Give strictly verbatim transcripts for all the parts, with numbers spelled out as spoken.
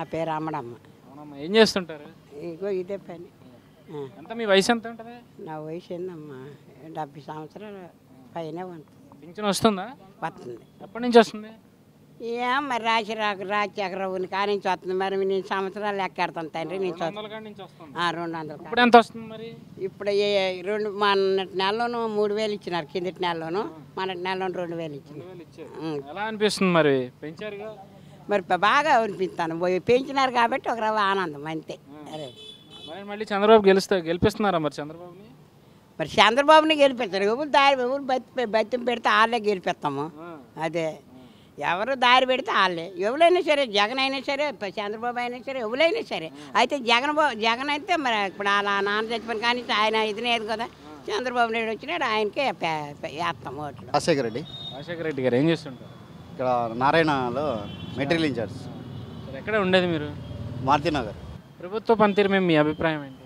నా పేరు అమ్మడమ్మ. అవునమ్మా, ఏం చేస్తుంటారు? ఇగో ఇదే పని. ఎంత మీ వయసు ఎంత ఉంటుంది? నా వయసు ఏందమ్మా డెబ్బై సంవత్సరాలు పైన ఉంటుంది. పింఛన్ వస్తుందా? వస్తుంది. ఎప్పటి నుంచి వస్తుంది? ఏం మరి రాసి రాక రాజశేఖరరావుని కాడి నుంచి వస్తుంది. మరి నేను సంవత్సరాలు లెక్క ఎడతాను తండ్రి నుంచి రెండు వందలు. ఇప్పుడు ఎంత వస్తుంది మరి? ఇప్పుడు రెండు మొన్నటి నెలలోనూ మూడు వేలు ఇచ్చినారు, కిందటి నెలలోనూ మొన్నటి నెలలోనూ రెండు వేలు ఇచ్చినారు. ఎలా అనిపిస్తుంది మరి? పెంచారుగా మరి బాగా అనిపిస్తాను, పెంచినారు కాబట్టి ఒక రవ్వ ఆనందం అంతే. మళ్ళీ చంద్రబాబు గెలుస్తా గెలిపిస్తున్నారా మరి? చంద్రబాబుని మరి చంద్రబాబుని గెలిపిస్తారు. ఎవరు దారి ఎవరు బతి బతిని పెడితే వాళ్ళే గెలిపిస్తాము. అదే ఎవరు దారి పెడితే వాళ్ళే. ఎవరైనా సరే, జగన్ అయినా సరే, చంద్రబాబు అయినా సరే, ఎవరైనా సరే. అయితే జగన్ జగన్ అయితే మరి ఇప్పుడు అలా నాన్న చచ్చిపోయిన కానీ ఆయన ఇది లేదు కదా. చంద్రబాబు నాయుడు వచ్చినాడు, ఆయనకే వేస్తాం ఓట్లు. రాజశేఖర రెడ్డి. రాజశేఖర రెడ్డి గారు ఏం చేస్తుంటారు? ఇక్కడ నారాయణలో మెటీరియల్ ఇంచార్జ్. ఎక్కడ ఉండేది మీరు? మారుతినగర్. ప్రభుత్వ పనితీరు మేము మీ అభిప్రాయం ఏంటి?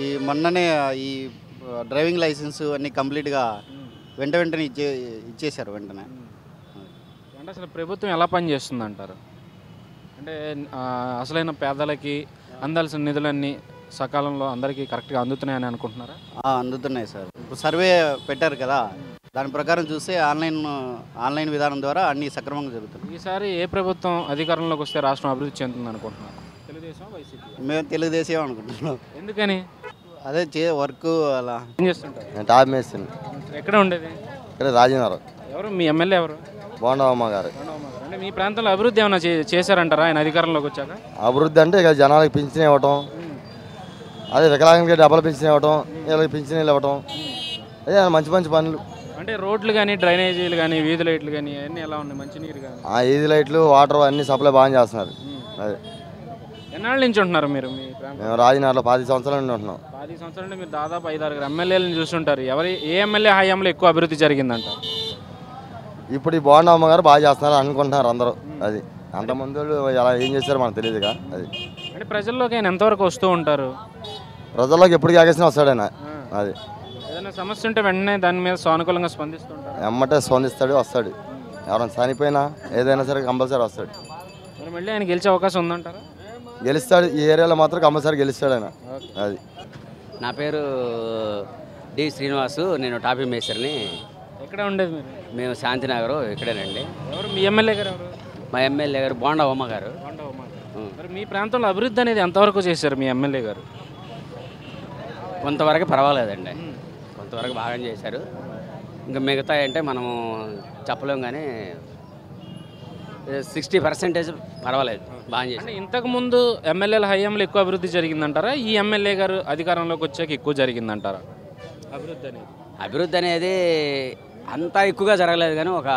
ఈ మొన్ననే ఈ డ్రైవింగ్ లైసెన్స్ అన్నీ కంప్లీట్గా వెంట వెంటనే ఇచ్చే ఇచ్చేశారు వెంటనే. అంటే అసలు ప్రభుత్వం ఎలా పని చేస్తుంది అంటారు? అంటే అసలైన పేదలకి అందాల్సిన నిధులన్నీ సకాలంలో అందరికీ కరెక్ట్గా అందుతున్నాయని అనుకుంటున్నారా? అందుతున్నాయి సార్. ఇప్పుడు సర్వే పెట్టారు కదా, దాని ప్రకారం చూస్తే ఆన్లైన్ ఆన్లైన్ విధానం ద్వారా అన్నీ సక్రమంగా జరుగుతుంది. ఈసారి ఏ ప్రభుత్వం అధికారంలోకి వస్తే రాష్ట్రం అభివృద్ధి చెందుతుంది అనుకుంటున్నారు? తెలుగుదేశం, వైసీపీ. మేము తెలుగుదేశం అనుకుంటున్నాం. ఎందుకని? అదే చే వర్క్ అలా. ఏం చేస్తుంటారు? టాప్ మేస్త్రి. ఎక్కడ ఉండేది? ఇక్కడ రాజనగరం. ఎవరు మీ ఎమ్మెల్యే? ఎవరు? బోండవమ్మ గారు. అంటే మీ ప్రాంతంలో అభివృద్ధి ఏమైనా చేశారంటారా ఆయన అధికారంలోకి వచ్చాక? అభివృద్ధి అంటే ఇక జనాలకు పెన్షన్ ఇవ్వటం, అదే వికలాంగులకి డబ్బులు పెన్షన్ ఇవ్వటం, వీళ్ళకి పెన్షన్లు ఇవ్వటం, అదే మంచి మంచి పనులు. అంటే రోడ్లు కానీ, డ్రైనేజీలు కానీ, వీధి లైట్లు కానీ అన్నీ ఎలా ఉన్నాయి? మంచినీరు కానీ ఆ వీధి లైట్లు, వాటర్ అన్ని సప్లై బాగా చేస్తున్నారు. అదే. ఎన్నాళ్ళ నుంచి ఉంటున్నారు మీరు? మేము రాజనగర్లో పది సంవత్సరాల నుండి ఉంటున్నాం. పది సంవత్సరాల నుండి మీరు దాదాపు ఐదు ఆరుగురు ఎమ్మెల్యేలను చూస్తుంటారు. ఎవరి ఏ ఎమ్మెల్యే హయాంలో ఎక్కువ అభివృద్ధి జరిగిందంట? ఇప్పుడు ఈ బోండమ్మ గారు బాగా చేస్తున్నారు అనుకుంటున్నారు అందరూ. అది అంతమంది ఎలా ఏం చేశారు మనకు తెలియదుగా. అది అంటే ప్రజల్లోకి ఆయన ఎంతవరకు వస్తూ ఉంటారు? ప్రజల్లోకి ఎప్పుడు కాకేసిన వస్తాడు ఆయన. అది ఏదైనా సమస్య ఉంటే వెంటనే దాని మీద సానుకూలంగా స్పందిస్తుంటారు. ఎమ్మటే స్పందిస్తాడు, వస్తాడు. ఎవరైనా చనిపోయినా ఏదైనా సరే కంపల్సరీ వస్తాడు. మరి మళ్ళీ ఆయన గెలిచే అవకాశం ఉందంటారా? గెలుస్తాడు. ఈ ఏరియాలో మాత్రం కంపల్సరీ గెలుస్తాడు ఆయన. అది. నా పేరు డి శ్రీనివాసు, నేను టాపీ మేస్త్రిని. ఎక్కడ ఉండేది మీరు? మేము శాంతినగర్ ఇక్కడేనండి. ఎవరు మీ ఎమ్మెల్యే గారు? ఎవరు? మా ఎమ్మెల్యే గారు బోండవమ్మ గారు. మరి మీ ప్రాంతంలో అభివృద్ధి అనేది ఎంతవరకు చేశారు మీ ఎమ్మెల్యే గారు? కొంతవరకు పర్వాలేదండి, కొంతవరకు బాగా చేశారు. ఇంకా మిగతా అంటే మనము చెప్పలేము కానీ సిక్స్టీ పర్సెంటేజ్ పర్వాలేదు, బాగా చేశారు. ఇంతకుముందు ఎమ్మెల్యేల హయాంలో ఎక్కువ అభివృద్ధి జరిగిందంటారా? ఈ ఎమ్మెల్యే గారు అధికారంలోకి వచ్చాక ఎక్కువ జరిగిందంటారా అభివృద్ధి అనేది? అభివృద్ధి అనేది అంతా ఎక్కువగా జరగలేదు కానీ ఒక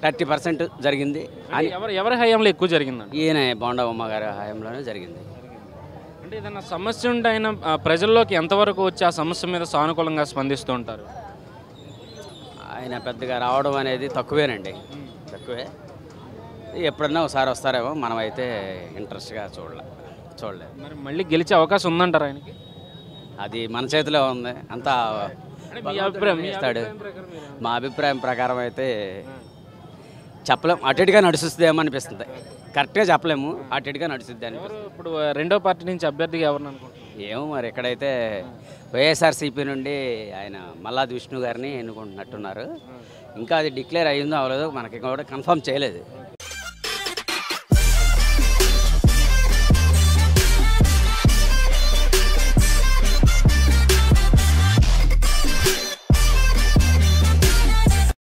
థర్టీ పర్సెంట్ జరిగింది. ఎవరు ఎవరి హయాంలో ఎక్కువ జరిగిందండి? ఈయన బోండవమ్మ గారి హయాంలోనే జరిగింది. అంటే ఏదైనా సమస్య ఉంటే ఆయన ప్రజల్లోకి ఎంతవరకు వచ్చి ఆ సమస్య మీద సానుకూలంగా స్పందిస్తూ ఉంటారు? ఆయన పెద్దగా రావడం అనేది తక్కువేనండి, తక్కువే. ఎప్పుడన్నా ఒకసారి వస్తారేమో, మనమైతే ఇంట్రెస్ట్గా చూడలే చూడలేదు. మరి మళ్ళీ గెలిచే అవకాశం ఉందంటారు ఆయనకి? అది మన చేతిలో ఉంది అంతా. మా అభిప్రాయం ప్రకారం అయితే చెప్పలేము, అటుగా నడుస్తుందేమో అనిపిస్తుంది. కరెక్ట్గా చెప్పలేము, అటుగా నడుస్తుంది అని. ఇప్పుడు రెండో పార్టీ నుంచి అభ్యర్థిగా ఎవరిని అనుకుంటున్నాం? ఏమో మరి ఎక్కడైతే వైఎస్ఆర్సీపీ నుండి ఆయన మల్లాది విష్ణు గారిని ఎన్నుకుంటున్నట్టున్నారు. ఇంకా అది డిక్లేర్ అయ్యిందో అవ్వలేదో మనకి కూడా కన్ఫర్మ్ చేయలేదు.